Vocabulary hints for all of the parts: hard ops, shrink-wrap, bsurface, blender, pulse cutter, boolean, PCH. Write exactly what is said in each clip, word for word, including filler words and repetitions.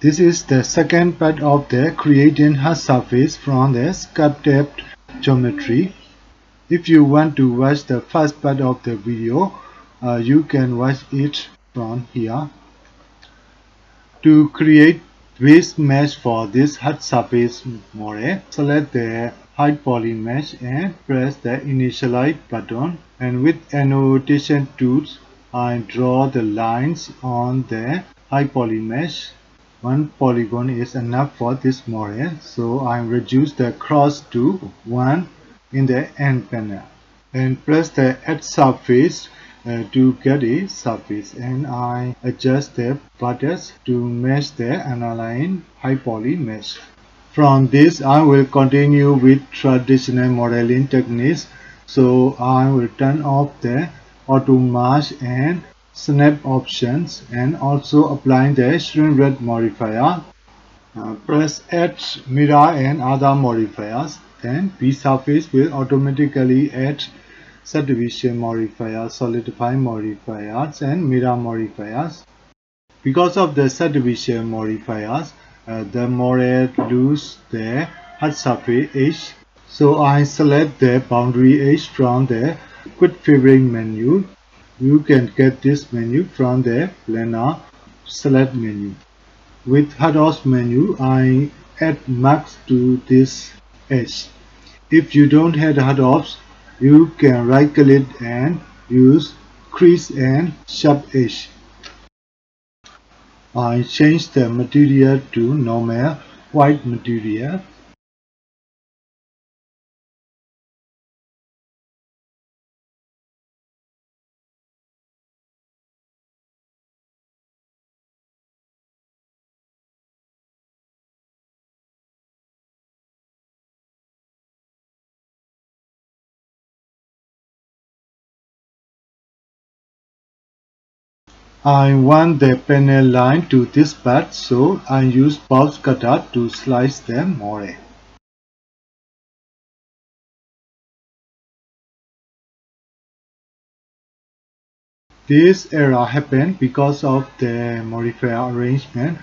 This is the second part of the create hard surface from the sculpted geometry. If you want to watch the first part of the video, uh, you can watch it from here. To create this mesh for this hard surface model, select the hide poly mesh and press the initialize button, and with annotation tools I draw the lines on the hide poly mesh. One polygon is enough for this model, so I reduce the cross to one in the end panel and press the edge surface uh, to get a surface, and I adjust the borders to match the underlying high poly mesh. From this I will continue with traditional modeling techniques, so I will turn off the auto mask and snap options, and also applying the shrink-wrap modifier. Uh, press Edge, Mirror and other modifiers. Then B surface will automatically add subdivision modifiers, solidify modifiers and mirror modifiers. Because of the subdivision modifiers, uh, the model loses the hard surface edge. So I select the boundary edge from the quick filtering menu. You can get this menu from the Blender select menu. With hard ops menu, I add marks to this edge. If you don't have hard ops, you can right click and use crease and sharp edge. I change the material to normal white material. I want the panel line to this part, so I use pulse cutter to slice them more. This error happened because of the modifier arrangement.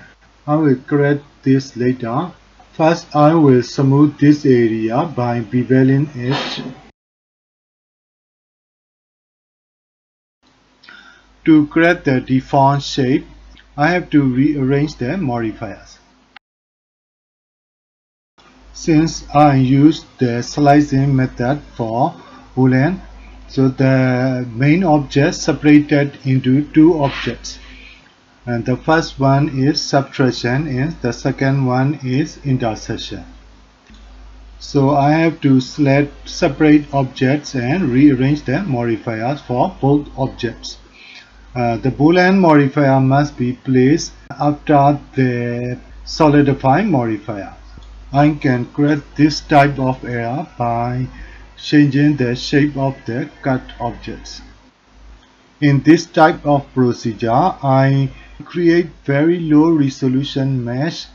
I will correct this later. First, I will smooth this area by beveling it. To create the default shape, I have to rearrange the modifiers. Since I used the slicing method for boolean, so the main object separated into two objects. And the first one is subtraction and the second one is intersection. So I have to select separate objects and rearrange the modifiers for both objects. Uh, the boolean modifier must be placed after the solidify modifier. I can create this type of error by changing the shape of the cut objects. In this type of procedure, I create very low resolution mesh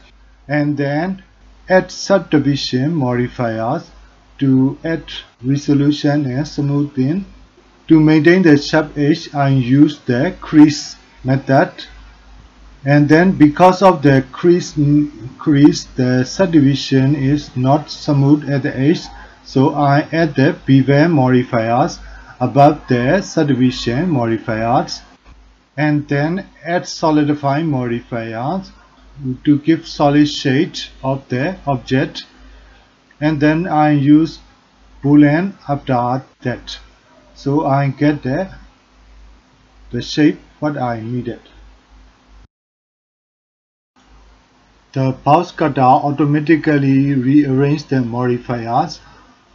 and then add subdivision modifiers to add resolution and smoothing. To maintain the sharp edge, I use the crease method, and then because of the crease, crease the subdivision is not smooth at the edge, so I add the bevel modifiers above the subdivision modifiers, and then add solidify modifiers to give solid shade of the object, and then I use boolean after that. So I get the, the shape what I needed. The pulse cutter automatically rearranges the modifiers.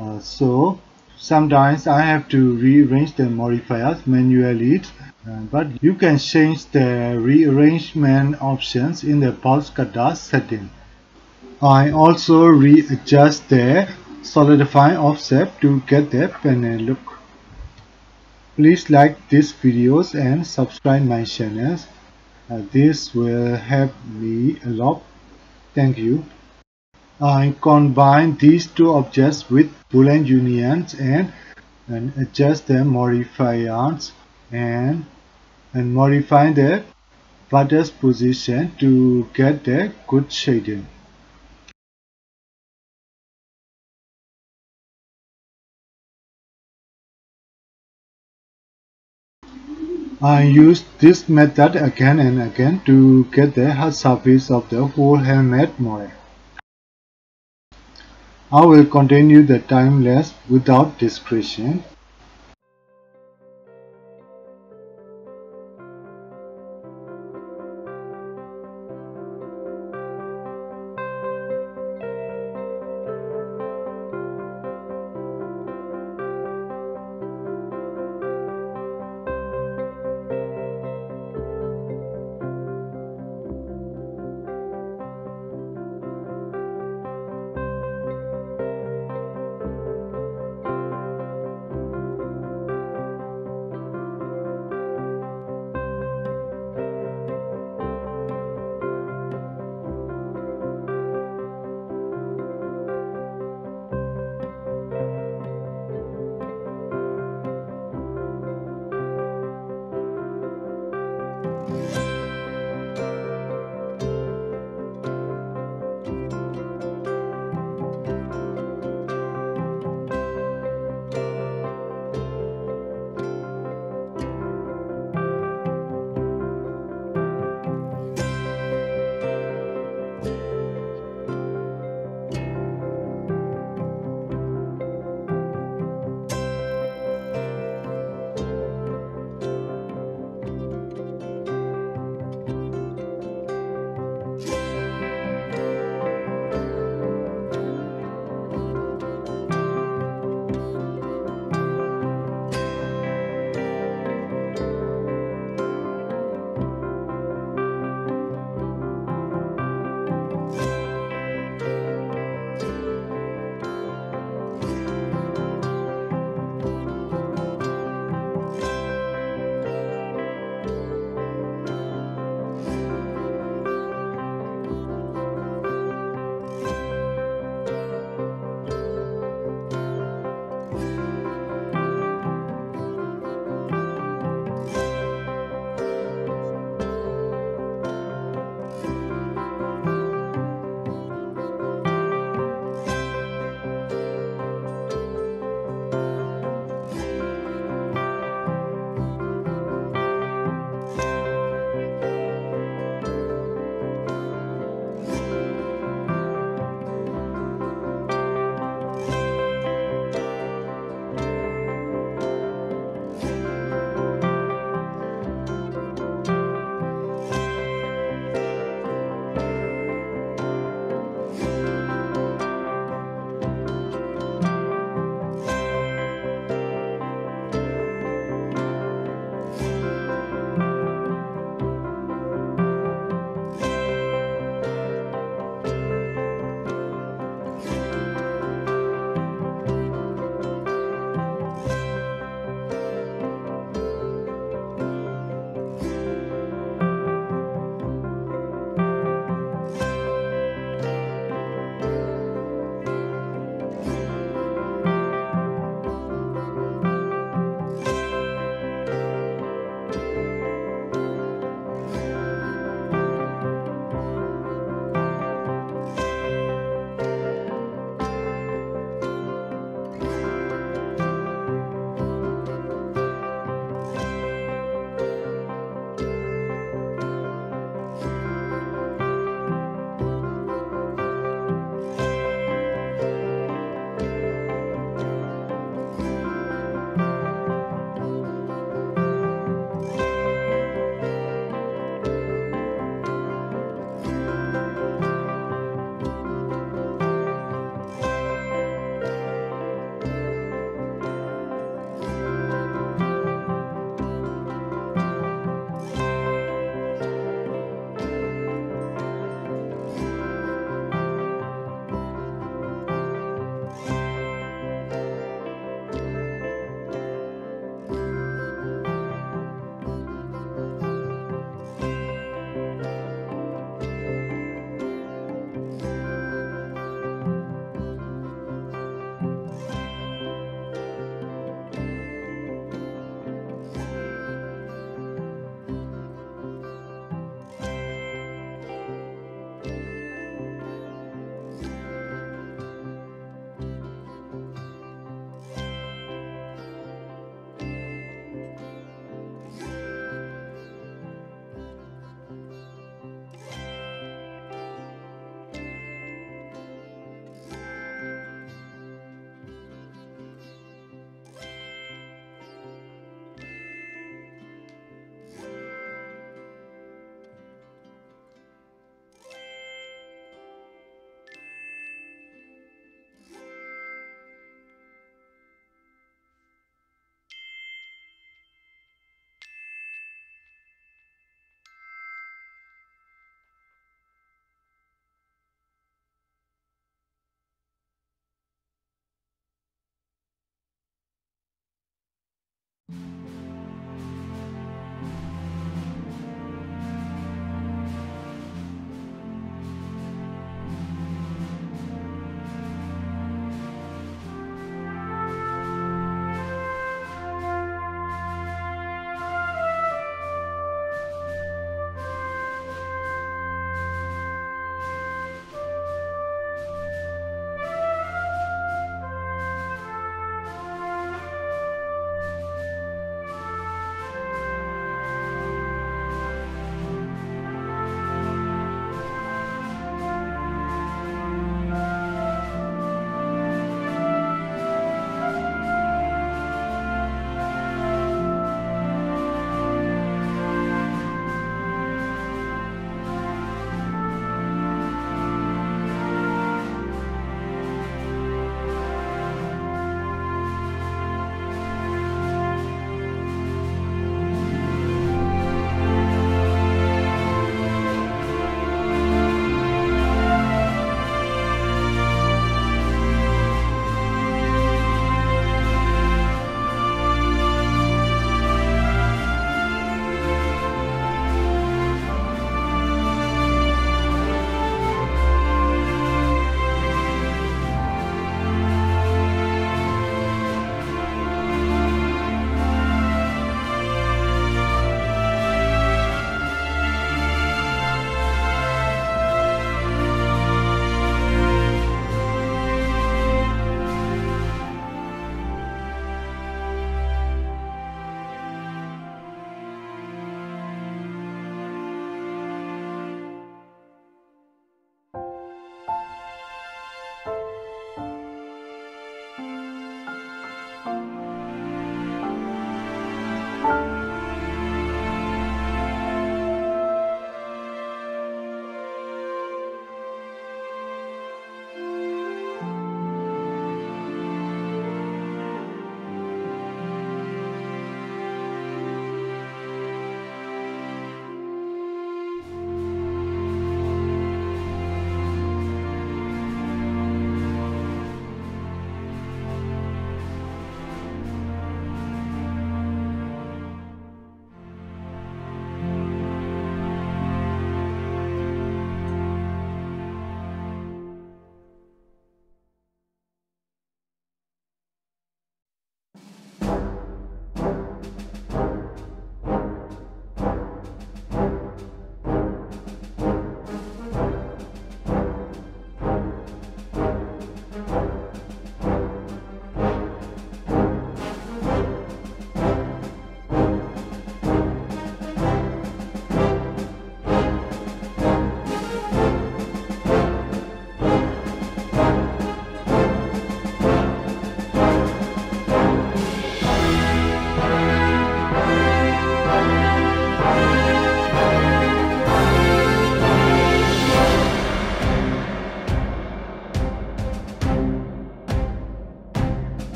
Uh, so sometimes I have to rearrange the modifiers manually, uh, but you can change the rearrangement options in the pulse cutter setting. I also readjust the solidify offset to get the panel look. Please like these videos and subscribe my channel. Uh, this will help me a lot. Thank you. I combine these two objects with boolean unions and, and adjust the modifiers and, and modify the butter's position to get a good shading. I use this method again and again to get the hard surface of the whole helmet model. I will continue the time lapse without discretion.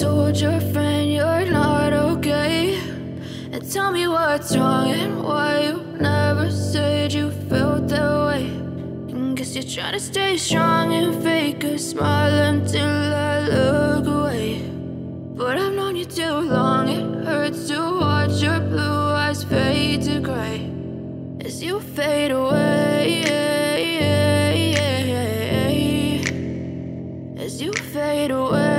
Told your friend you're not okay, and tell me what's wrong and why you never said you felt that way. And guess you're trying to stay strong and fake a smile until I look away. But I've known you too long, it hurts to watch your blue eyes fade to gray as you fade away, as you fade away.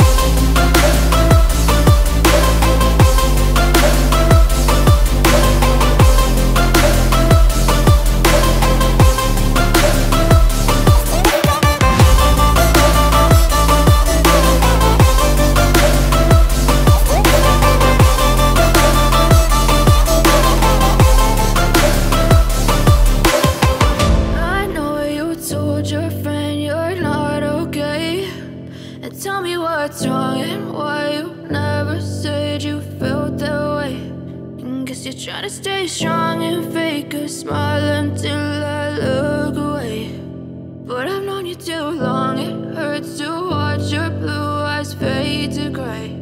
Tell me what's wrong and why you never said you felt that way. And guess you're trying to stay strong and fake a smile until I look away. But I've known you too long, it hurts to watch your blue eyes fade to gray.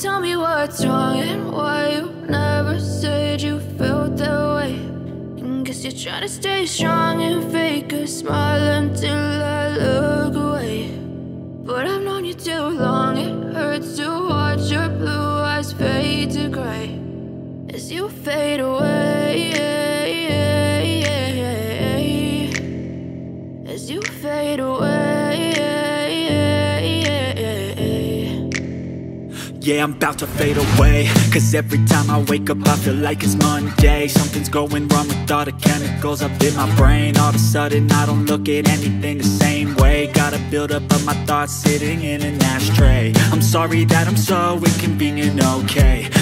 Tell me what's wrong and why you never said you felt that way. And guess you're trying to stay strong and fake a smile until I look away. But I've known you too long, it hurts to watch your blue eyes fade to gray as you fade away, as you fade away. Yeah, I'm about to fade away, cause every time I wake up I feel like it's Monday. Something's going wrong with all the chemicals up in my brain. All of a sudden I don't look at anything the same way. Gotta build up of my thoughts sitting in an ashtray. I'm sorry that I'm so inconvenient, okay.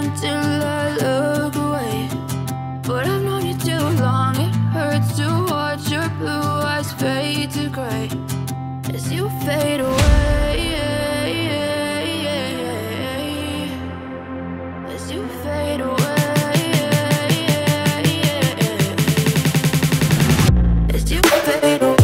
until I look away. But I've known you too long, it hurts to watch your blue eyes fade to gray as you fade away, as you fade away, as you fade away.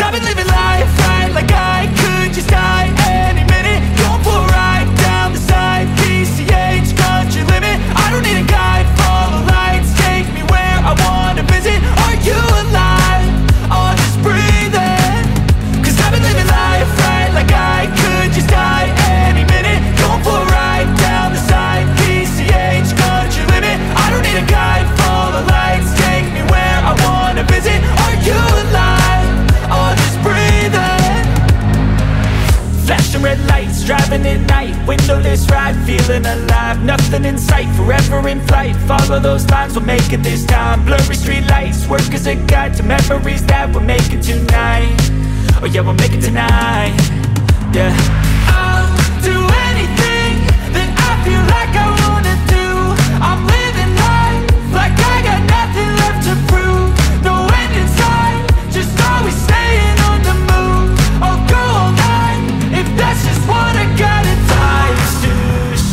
Cause I've been living life right, like I could just die any minute. Going for a ride down the side, P C H, country limit. I don't need a guide, follow lights, take me where I wanna visit. Are you alive? Or just breathing? Cause I've been living life right, like I could just die any minute. Going for a ride down the side, P C H, country limit. I don't need a guide, follow lights, take me where I wanna visit. Are you alive? Flashing red lights, driving at night, windowless ride, feeling alive. Nothing in sight, forever in flight. Follow those lines, we'll make it this time. Blurry street lights, work as a guide to memories that we're making tonight. Oh yeah, we'll make it tonight. Yeah. I'll do anything that I feel like I wanna do. I'm living life like I got nothing left to prove. No end in sight, just always staying on the move. I'll go all night. That's just what I gotta do. Life's too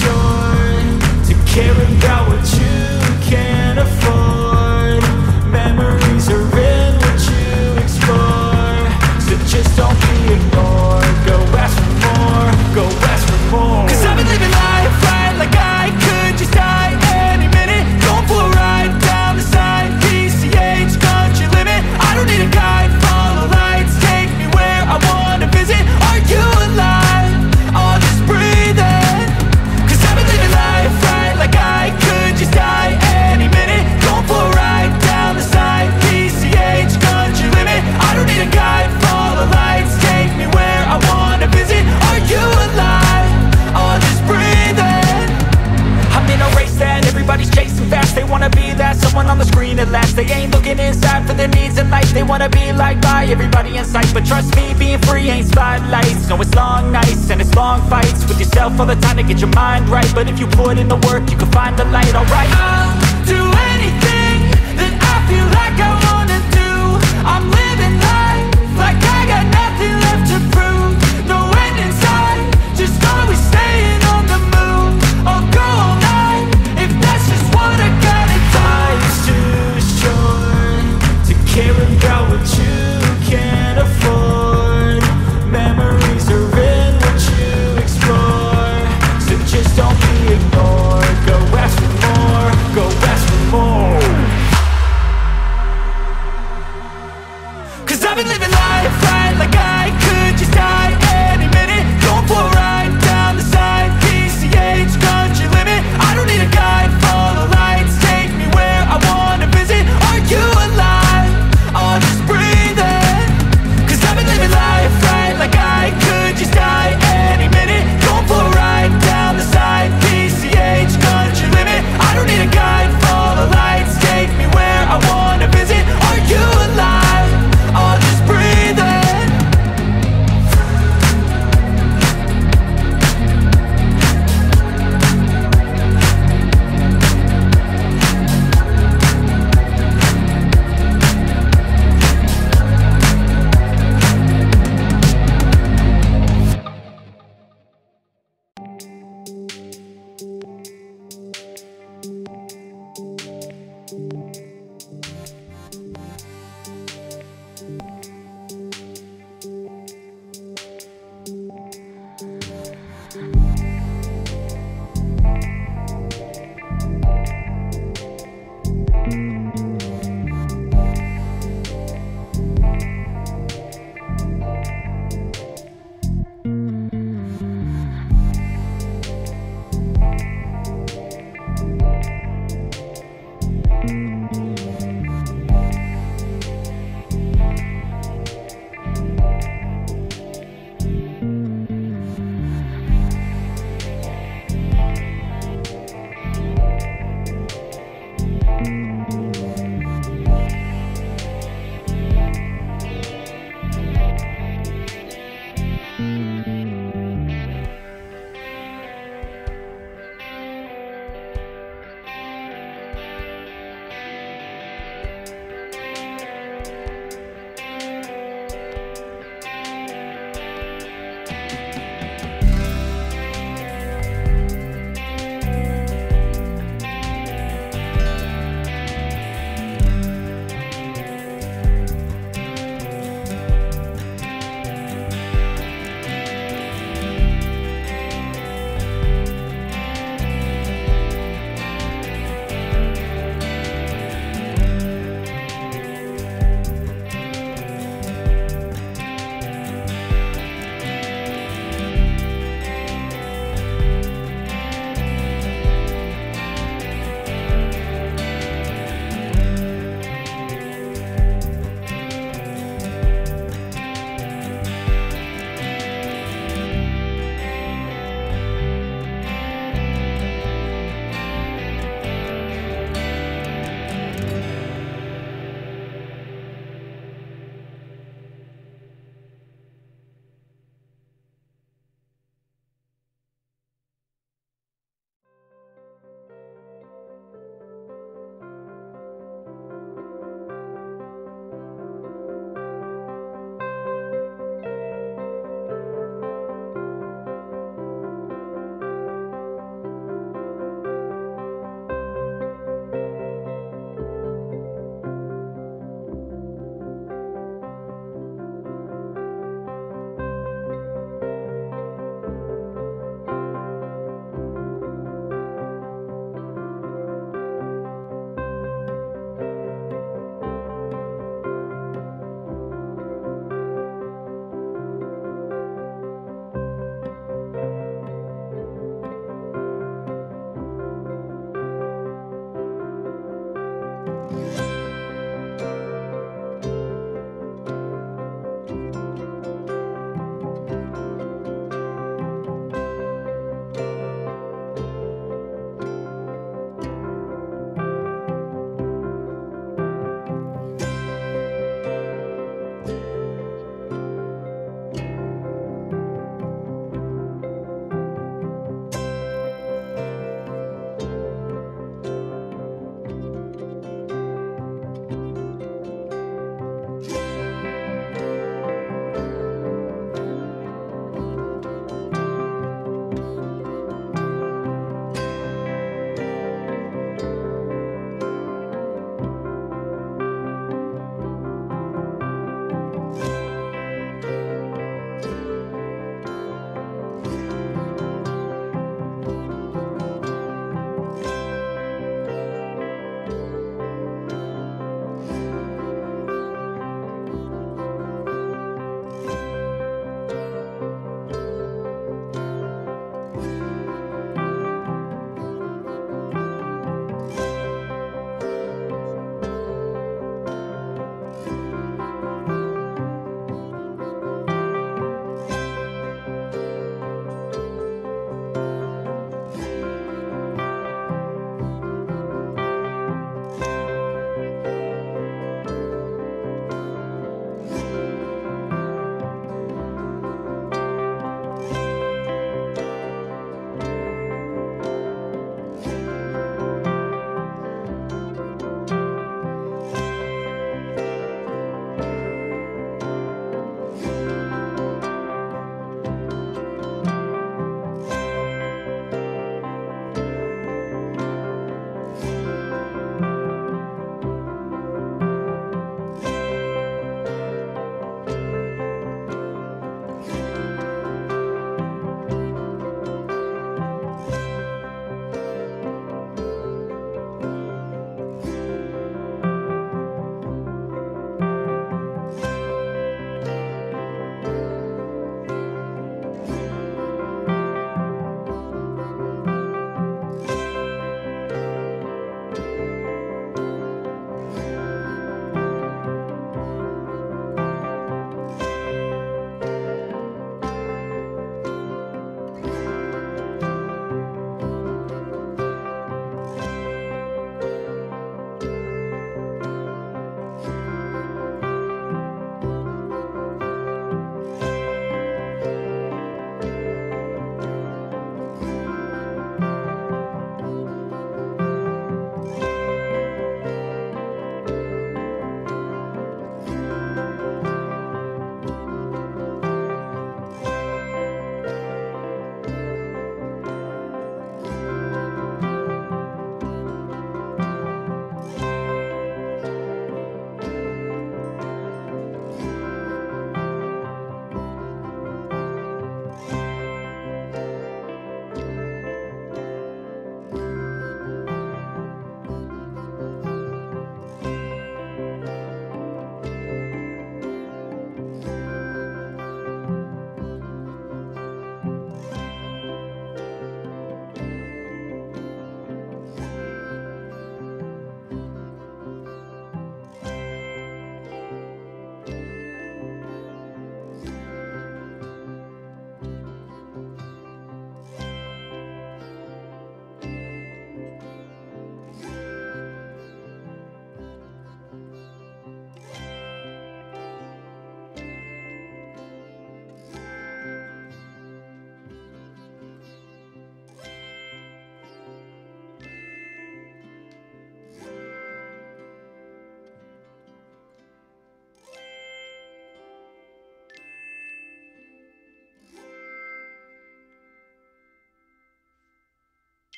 short to care about what you can't afford. Memories are in what you explore. So just don't be ignored. Go ask for more, go ask for more. Cause I've been living life right, like I could just die any minute. Going for a ride down the side, P C H, country limit. I don't need a guide, follow lights, take me where I wanna visit. Are you alive? They ain't looking inside for their needs in life. They wanna be liked by everybody in sight. But trust me, being free ain't spotlights. No, it's long nights and it's long fights with yourself all the time to get your mind right. But if you put in the work, you can find the light, alright? I'll do anything that I feel like I wanna do. I'm living life like I got nothing left to prove. No end in sight, just always staying on the move. I'll go all night if that's just what I gotta do. Life's too care about what you can't afford. Memories are in what you explore. So just don't be ignored. Go ask for more, go ask for more. Cause I've been living life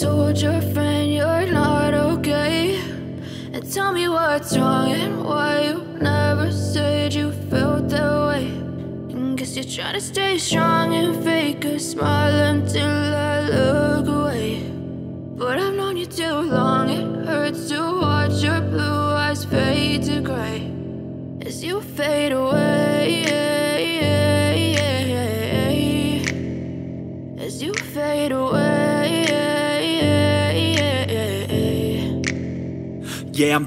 told your friend you're not okay, and tell me what's wrong and why you never said you felt that way. And guess you're trying to stay strong and fake a smile until I look away. But I've known you too long, it hurts to watch your blue eyes fade to gray as you fade away, as you fade away. Yeah, I'm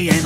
and